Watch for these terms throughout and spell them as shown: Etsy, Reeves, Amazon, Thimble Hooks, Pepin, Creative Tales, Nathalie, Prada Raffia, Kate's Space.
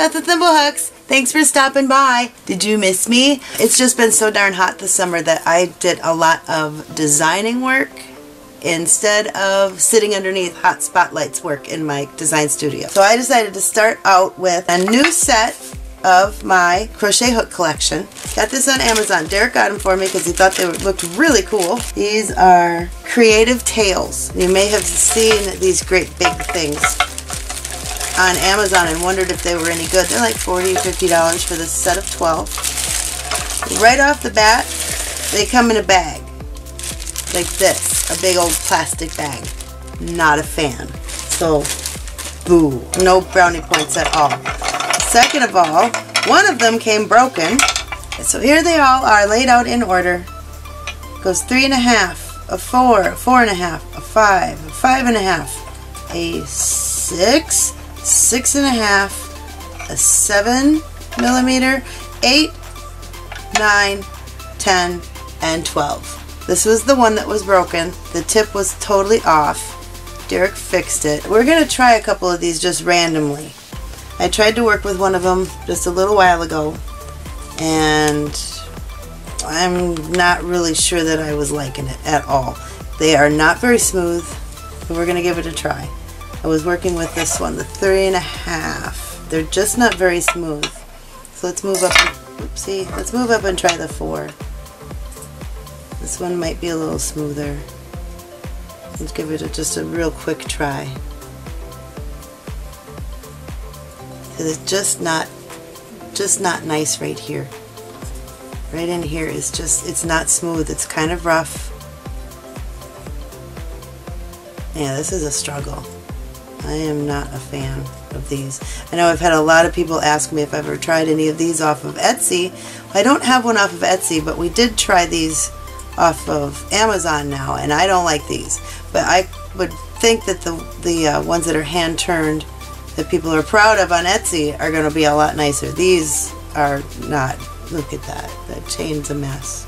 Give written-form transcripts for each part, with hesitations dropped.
That's the Thimble Hooks. Thanks for stopping by. Did you miss me? It's just been so darn hot this summer that I did a lot of designing work instead of sitting underneath hot spotlights work in my design studio. So I decided to start out with a new set of my crochet hook collection. Got this on Amazon. Derek got them for me because he thought they looked really cool. These are Creative Tales. You may have seen these great big things on Amazon and wondered if they were any good. They're like $40, $50 for this set of 12. Right off the bat, they come in a bag like this, a big old plastic bag. Not a fan. So, boo. No brownie points at all. Second of all, one of them came broken. So here they all are laid out in order. Goes 3.5, a 4, a 4.5, a 5, a 5.5, a 6, 6.5, a 7mm, 8, 9, 10, and 12. This was the one that was broken. The tip was totally off. Derek fixed it. We're gonna try a couple of these just randomly. I tried to work with one of them just a little while ago, and I'm not really sure that I was liking it at all. They are not very smooth, but we're gonna give it a try. I was working with this one, the 3.5. They're just not very smooth. So let's move up. Oopsie. Let's move up and try the 4. This one might be a little smoother. Let's give it just a real quick try. It's just not nice right here. Right in here is just, it's not smooth. It's kind of rough. Yeah, this is a struggle. I am not a fan of these. I know I've had a lot of people ask me if I've ever tried any of these off of Etsy. I don't have one off of Etsy, but we did try these off of Amazon now, and I don't like these. But I would think that the ones that are hand-turned that people are proud of on Etsy are going to be a lot nicer. These are not. Look at that. That chain's a mess.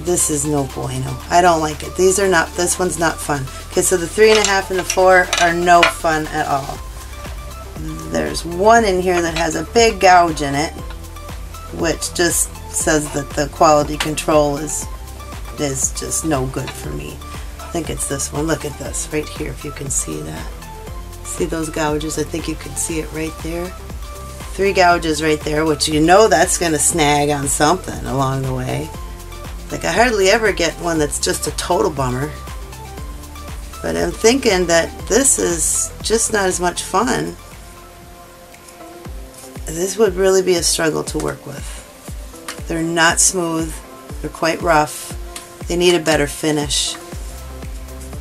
This is no bueno. I don't like it. These are not. This one's not fun. Okay, so the 3.5 and the 4 are no fun at all. There's one in here that has a big gouge in it, which just says that the quality control is just no good for me. I think it's this one. Look at this right here, if you can see that. See those gouges? I think you can see it right there. 3 gouges right there, which you know that's going to snag on something along the way. Like, I hardly ever get one that's just a total bummer. But I'm thinking that this is just not as much fun. This would really be a struggle to work with. They're not smooth. They're quite rough. They need a better finish,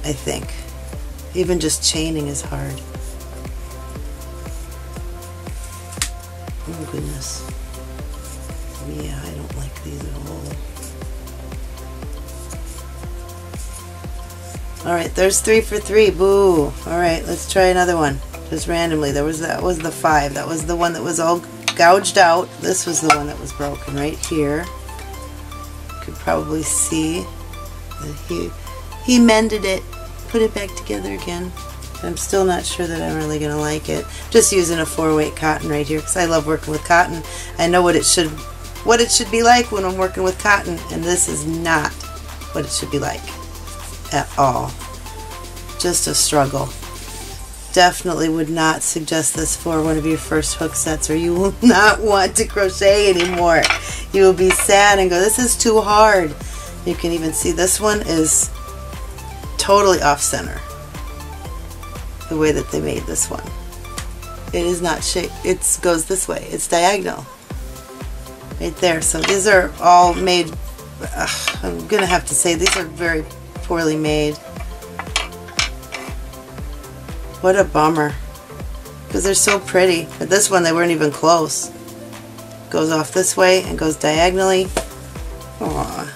I think. Even just chaining is hard. Oh goodness. Yeah, I don't like these at all. Alright, there's 3 for 3. Boo! Alright, let's try another one. Just randomly. That was the 5. That was the one that was all gouged out. This was the one that was broken right here. You could probably see that he mended it. Put it back together again. I'm still not sure that I'm really going to like it. Just using a 4-weight cotton right here because I love working with cotton. I know what it should be like when I'm working with cotton, and this is not what it should be like at all. Just a struggle. Definitely would not suggest this for one of your first hook sets, or you will not want to crochet anymore. You will be sad and go, this is too hard. You can even see this one is totally off-center the way that they made this one. It is not shaped. It goes this way. It's diagonal right there. So these are all made, I'm gonna have to say these are very poorly made. What a bummer, because they're so pretty. But this one, they weren't even close. Goes off this way and goes diagonally. Aww.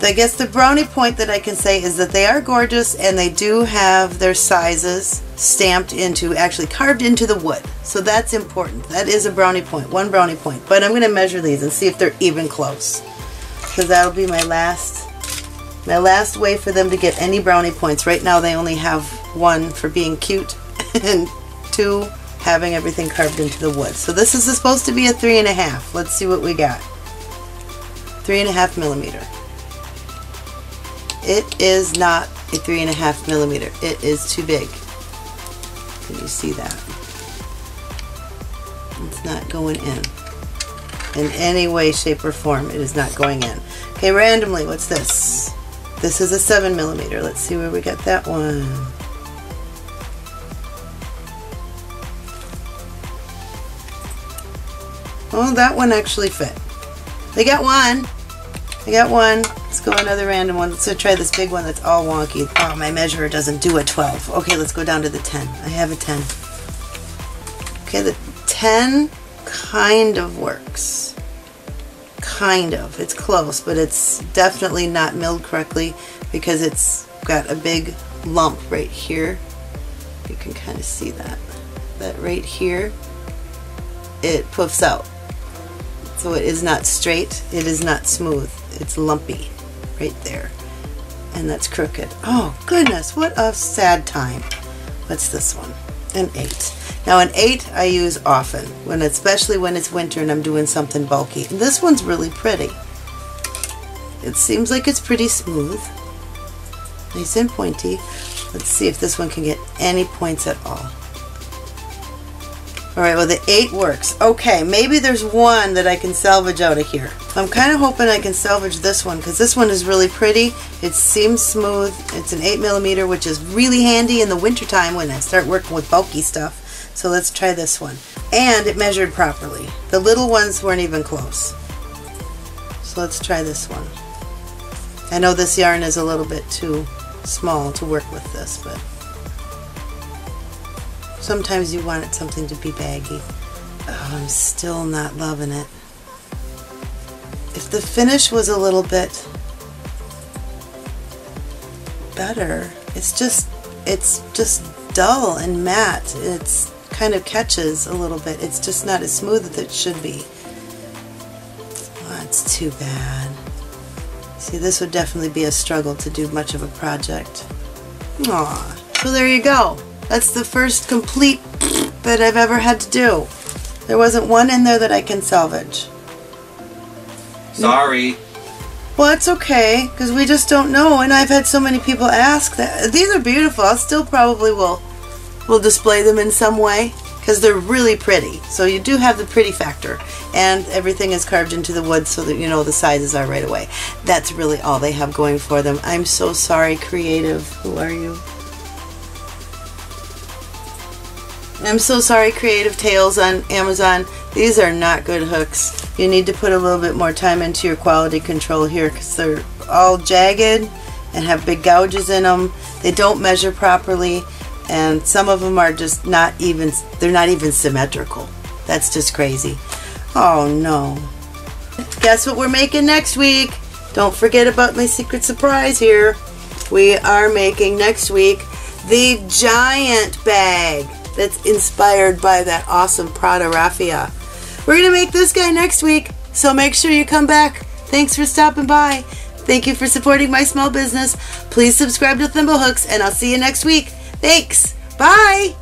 I guess the brownie point that I can say is that they are gorgeous, and they do have their sizes stamped into, actually carved into the wood. So that's important. That is a brownie point, one brownie point. But I'm going to measure these and see if they're even close. So that'll be my last way for them to get any brownie points. Right now they only have 1 for being cute and 2 having everything carved into the wood. So this is supposed to be a 3.5. Let's see what we got. 3.5 millimeter. It is not a 3.5 millimeter. It is too big. Can you see that? It's not going in any way, shape, or form. It is not going in. Okay, randomly, what's this? This is a 7 millimeter. Let's see where we got that one. Oh, that one actually fit. They got one. I got one. Let's go another random one. Let's go try this big one that's all wonky. Oh, my measurer doesn't do a 12. Okay, let's go down to the 10. I have a 10. Okay, the 10 kind of works. Kind of. It's close, but it's definitely not milled correctly because it's got a big lump right here. You can kind of see that. That right here, it puffs out. So it is not straight, it is not smooth. It's lumpy right there, and that's crooked. Oh goodness, what a sad time. What's this one? An 8. Now an 8 I use often, especially when it's winter and I'm doing something bulky. And this one's really pretty. It seems like it's pretty smooth, nice and pointy. Let's see if this one can get any points at all. Alright, well the 8 works. Okay, maybe there's one that I can salvage out of here. I'm kind of hoping I can salvage this one because this one is really pretty. It seems smooth. It's an 8 millimeter, which is really handy in the wintertime when I start working with bulky stuff. So let's try this one. And it measured properly. The little ones weren't even close. So let's try this one. I know this yarn is a little bit too small to work with this, but sometimes you want it something to be baggy. Oh, I'm still not loving it. If the finish was a little bit better, it's just dull and matte. It's kind of catches a little bit. It's just not as smooth as it should be. Oh, that's too bad. See, this would definitely be a struggle to do much of a project. Aw. So there you go. That's the first complete that I've ever had to do. There wasn't one in there that I can salvage. Sorry. Well, it's okay, because we just don't know, and I've had so many people ask that. These are beautiful. I still probably will display them in some way, because they're really pretty. So you do have the pretty factor, and everything is carved into the wood so that you know the sizes are right away. That's really all they have going for them. I'm so sorry, Creative. Who are you? I'm so sorry, Creative Tales on Amazon. These are not good hooks. You need to put a little bit more time into your quality control here because they're all jagged and have big gouges in them. They don't measure properly, and some of them are just not even symmetrical. That's just crazy. Oh no. Guess what we're making next week? Don't forget about my secret surprise here. We are making next week the giant bag that's inspired by that awesome Prada Raffia. We're going to make this guy next week, so make sure you come back. Thanks for stopping by. Thank you for supporting my small business. Please subscribe to Thimble Hooks, and I'll see you next week. Thanks. Bye.